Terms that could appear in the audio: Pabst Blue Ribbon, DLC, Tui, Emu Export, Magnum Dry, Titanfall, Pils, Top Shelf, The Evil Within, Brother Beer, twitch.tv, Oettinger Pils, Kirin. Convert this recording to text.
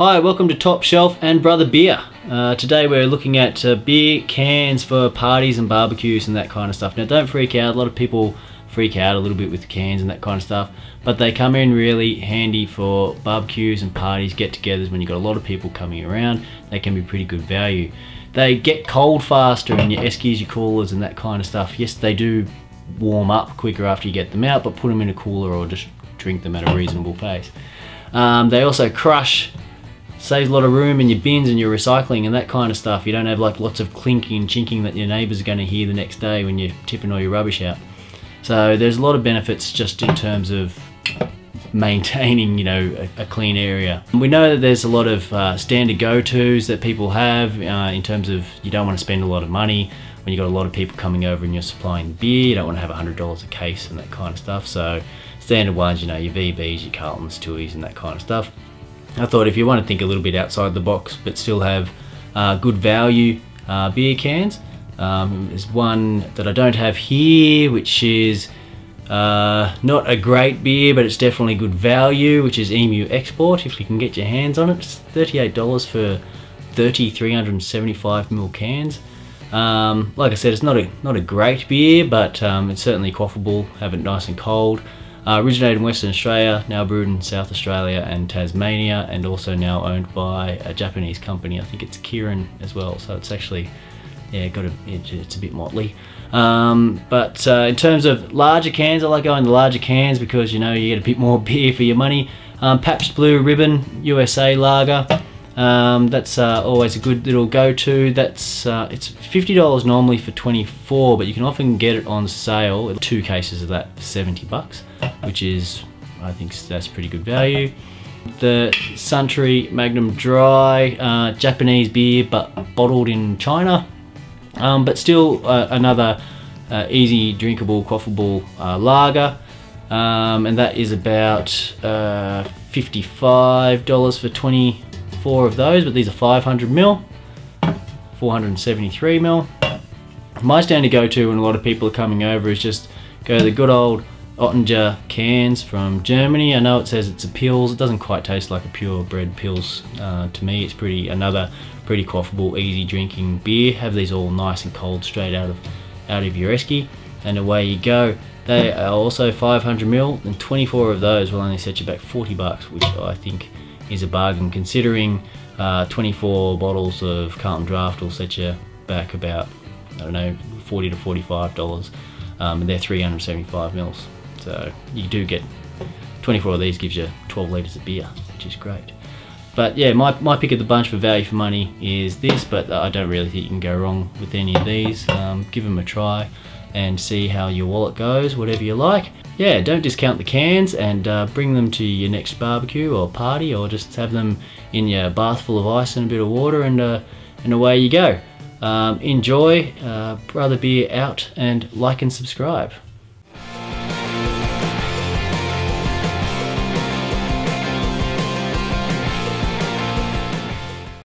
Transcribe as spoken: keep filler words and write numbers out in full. Hi, welcome to Top Shelf and Brother Beer. Uh, today we're looking at uh, beer cans for parties and barbecues and that kind of stuff. Now don't freak out, a lot of people freak out a little bit with cans and that kind of stuff, but they come in really handy for barbecues and parties, get-togethers when you've got a lot of people coming around. They can be pretty good value. They get cold faster in your eskies, your coolers and that kind of stuff. Yes, they do warm up quicker after you get them out, but put them in a cooler or just drink them at a reasonable pace. Um, they also crush. Saves a lot of room in your bins and your recycling and that kind of stuff. You don't have like lots of clinking and chinking that your neighbours are going to hear the next day when you're tipping all your rubbish out. So there's a lot of benefits just in terms of maintaining, you know, a, a clean area. We know that there's a lot of uh, standard go-tos that people have uh, in terms of you don't want to spend a lot of money when you've got a lot of people coming over and you're supplying beer. You don't want to have a hundred dollars a case and that kind of stuff. So standard ones, you know, your V Bs, your Carltons, Tui's and that kind of stuff. I thought if you want to think a little bit outside the box but still have uh, good value uh, beer cans, um, there's one that I don't have here which is uh, not a great beer but it's definitely good value, which is Emu Export if you can get your hands on it. It's thirty-eight dollars for thirty three seventy-five milliliter cans. Um, like I said, it's not a, not a great beer but um, it's certainly quaffable, have it nice and cold. Uh, originated in Western Australia, now brewed in South Australia and Tasmania, and also now owned by a Japanese company. I think it's Kirin as well, so it's actually, yeah, got a, it, it's a bit motley. Um, but uh, in terms of larger cans, I like going to larger cans because, you know, you get a bit more beer for your money. Um, Pabst Blue Ribbon, U S A lager. Um, that's uh, always a good little go-to. That's uh, it's fifty dollars normally for twenty-four dollars, but you can often get it on sale. Two cases of that, seventy bucks, which is, I think that's pretty good value. The Suntory Magnum Dry, uh, Japanese beer, but bottled in China, um, but still uh, another uh, easy, drinkable, quaffable uh, lager. Um, and that is about uh, fifty-five dollars for twenty. Four of those, but these are five hundred mil, four seventy-three mil. My standard go-to when a lot of people are coming over is just go to the good old Oettinger cans from Germany. I know it says it's a Pils. It doesn't quite taste like a purebred Pils uh, to me. It's pretty another pretty quaffable, easy drinking beer. Have these all nice and cold straight out of out of your esky, and away you go. They are also five hundred mil, and twenty-four of those will only set you back forty bucks, which I think is a bargain considering uh, twenty-four bottles of Carlton Draft will set you back about, I don't know, forty to forty-five dollars, um, and they're three seventy-five mils. So you do get twenty-four of these, gives you twelve litres of beer, which is great. But yeah, my, my pick of the bunch for value for money is this, but I don't really think you can go wrong with any of these. Um, give them a try and see how your wallet goes, whatever you like. Yeah, don't discount the cans, and uh, bring them to your next barbecue or party, or just have them in your bath full of ice and a bit of water, and, uh, and away you go. Um, enjoy, uh, Brother Beer out, and like and subscribe.